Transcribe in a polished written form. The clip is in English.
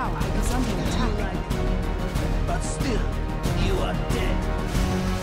tower is under attack. But still, you are dead.